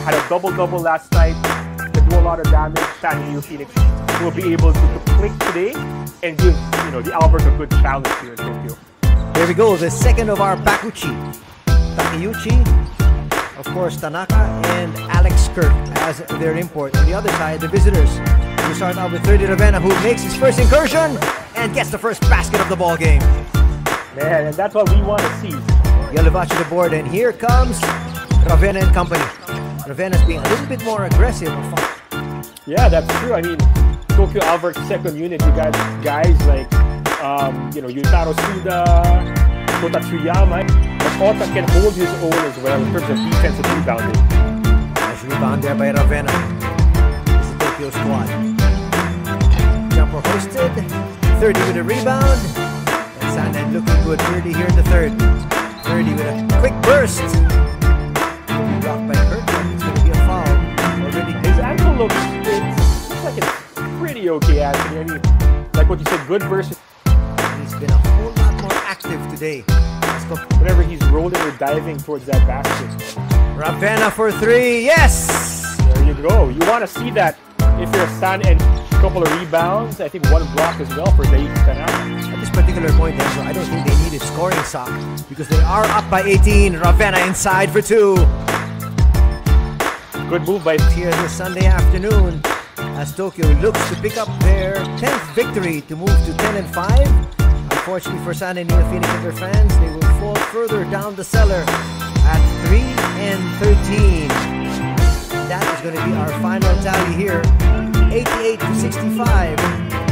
You had a double-double last night to do a lot of damage. San-En Phoenix will be able to click today and give, you know, the Albers a good challenge here in Tokyo. There we go, the second of our Bakuchi. Takeuchi, of course, Tanaka, and Alex Kirk as their import. On the other side, the visitors. We start out with Thirdy Ravena, who makes his first incursion and gets the first basket of the ball game. Man, and that's what we want to see. Yalivachi to the board, and here comes Ravena and company. Ravena's being a little bit more aggressive. Yeah, that's true. I mean, Tokyo Albert's second unit, you got guys like, you know, Yutaro Suda, Kotatsu Yama, but Ota can hold his own as well in terms of defensive rebounding. Nice rebound there by Ravena. It's the Tokyo squad. Jumper hosted, Thirdy with a rebound, and San-En looking good. Thirdy here in the third. Thirdy with a quick burst. Blocked by Kirkland. It's going to be a foul. Already. His ankle looks like it's pretty okay, Anthony. I mean, like what you said, good burst. He's been a whole lot more active today. Whenever he's rolling or diving towards that basket. Ravena for three, yes! There you go. You want to see that if you're San-En, a couple of rebounds, I think one block as well for Daiki Tanaka. At this particular point, so I don't think they need a scoring sock because they are up by 18. Ravena inside for two. Good move by here this Sunday afternoon as Tokyo looks to pick up their 10th victory to move to 10-5. Unfortunately for San-En Phoenix and their fans, they will fall further down the cellar at 3-13. That is going to be our final tally here, 88-65.